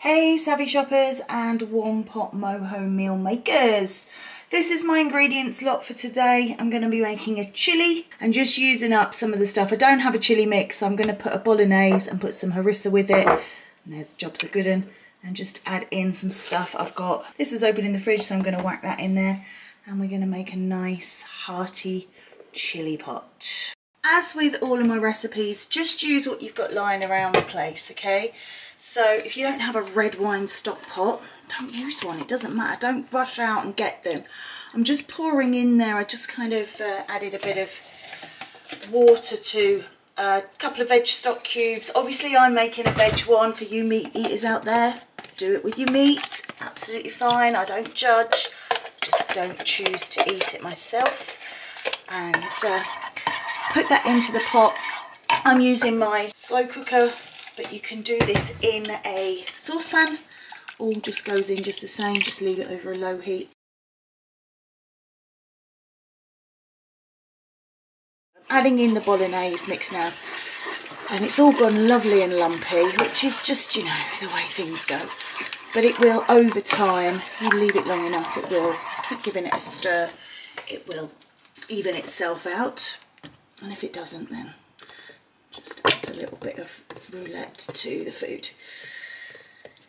Hey savvy shoppers and warm pot moho meal makers. This is my ingredients lot for today. I'm going to be making a chili and just using up some of the stuff. I don't have a chili mix, so I'm going to put a bolognese and put some harissa with it. And there's jobs a good one. And just add in some stuff I've got. This is open in the fridge, so I'm going to whack that in there. And we're going to make a nice hearty chili pot. As with all of my recipes, just use what you've got lying around the place, okay? So if you don't have a red wine stock pot, don't use one, it doesn't matter. Don't rush out and get them. I'm just pouring in there. I just kind of added a bit of water to a couple of veg stock cubes. Obviously I'm making a veg one for you meat eaters out there. Do it with your meat, absolutely fine. I don't judge, just don't choose to eat it myself. And put that into the pot. I'm using my slow cooker, but you can do this in a saucepan. All just goes in just the same, just leave it over a low heat. I'm adding in the bolognese mix now, and it's all gone lovely and lumpy, which is just, you know, the way things go. But it will, over time, you leave it long enough, it will, keep giving it a stir, it will even itself out. And if it doesn't, then just add a little bit of roulette to the food.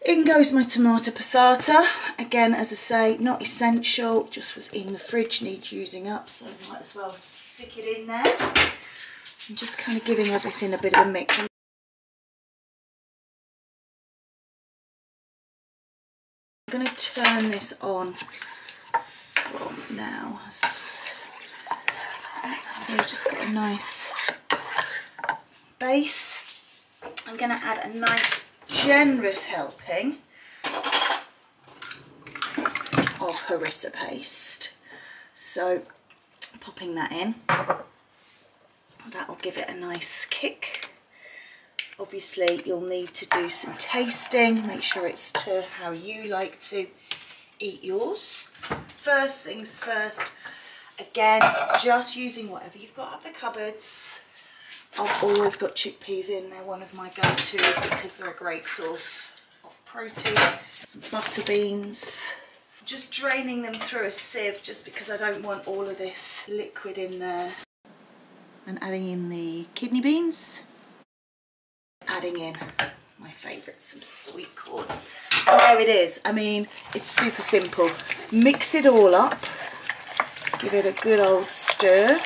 In goes my tomato passata. Again, as I say, not essential, just was in the fridge, needs using up, so might as well stick it in there. I'm just kind of giving everything a bit of a mix. I'm going to turn this on from now. So we've just got a nice base. I'm going to add a nice generous helping of harissa paste. So popping that in, that will give it a nice kick. Obviously you'll need to do some tasting, make sure it's to how you like to eat yours. First things first. Again, just using whatever you've got up the cupboards. I've always got chickpeas in, they're one of my go-to because they're a great source of protein. Some butter beans. Just draining them through a sieve just because I don't want all of this liquid in there. And adding in the kidney beans. Adding in my favourite, some sweet corn. And there it is. I mean, it's super simple. Mix it all up. Give it a good old stir.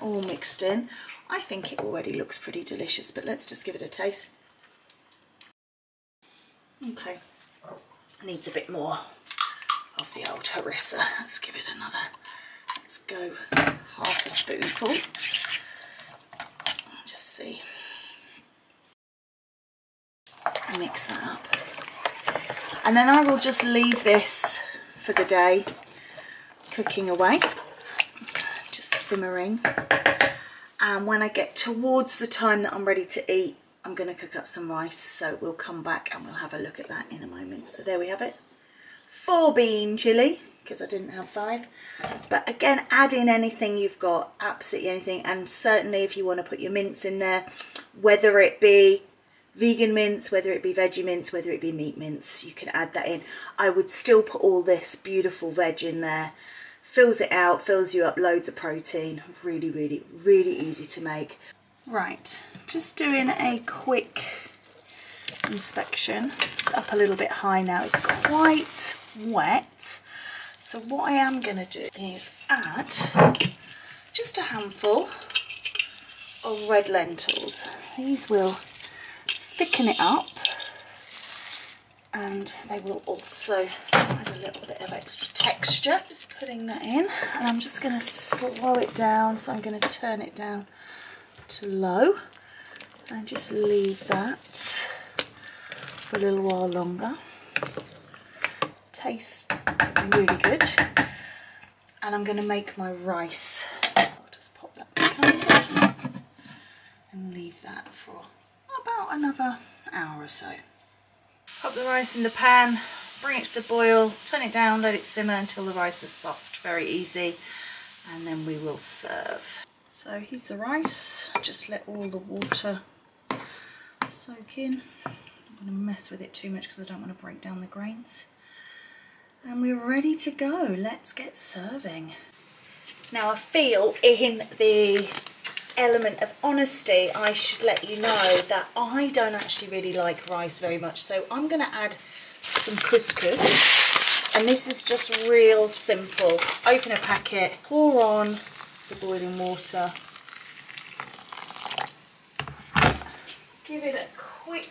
All mixed in. I think it already looks pretty delicious, but let's just give it a taste. Okay, needs a bit more of the old harissa. Let's give it another, let's go half a spoonful. Just see. Mix that up. And then I will just leave this for the day, cooking away, just simmering. And when I get towards the time that I'm ready to eat, I'm going to cook up some rice. So we'll come back and we'll have a look at that in a moment. So there we have it. 4-bean chilli, because I didn't have 5. But again, add in anything you've got, absolutely anything. And certainly if you want to put your mince in there, whether it be vegan mince, whether it be veggie mince, whether it be meat mince, you can add that in. I would still put all this beautiful veg in there. Fills it out, fills you up, loads of protein. Really, really, really easy to make. Right, just doing a quick inspection. It's up a little bit high now. It's quite wet. So what I am going to do is add just a handful of red lentils. These will thicken it up, and they will also add a little bit of extra texture. Just putting that in, and I'm just going to slow it down, so I'm going to turn it down to low and just leave that for a little while longer. Tastes really good. And I'm going to make my rice. I'll just pop that back over and leave that for about another hour or so. Pop the rice in the pan, bring it to the boil, turn it down, let it simmer until the rice is soft. Very easy. And then we will serve. So here's the rice. Just let all the water soak in. I'm not going to mess with it too much because I don't want to break down the grains. And we're ready to go. Let's get serving. Now I feel in the element of honesty I should let you know that I don't actually really like rice very much, so I'm going to add some couscous, and this is just real simple. Open a packet, pour on the boiling water, give it a quick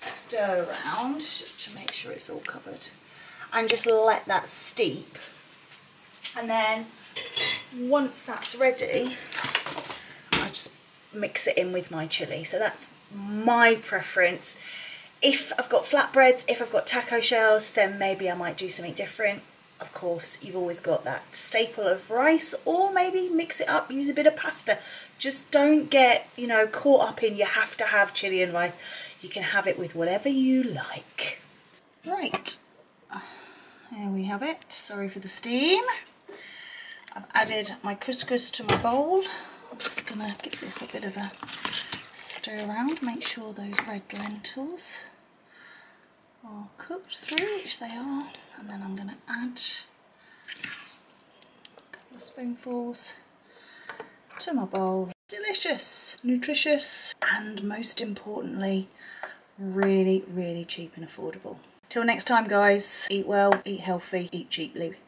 stir around just to make sure it's all covered, and just let that steep. And then once that's ready, I just mix it in with my chilli. So that's my preference. If I've got flatbreads, if I've got taco shells, then maybe I might do something different. Of course, you've always got that staple of rice, or maybe mix it up, use a bit of pasta. Just don't get, you know, caught up in you have to have chilli and rice. You can have it with whatever you like. Right, there we have it. Sorry for the steam. I've added my couscous to my bowl. I'm just going to give this a bit of a stir around, make sure those red lentils are cooked through, which they are, and then I'm going to add a couple of spoonfuls to my bowl. Delicious, nutritious, and most importantly, really, really cheap and affordable. Till next time, guys, eat well, eat healthy, eat cheaply.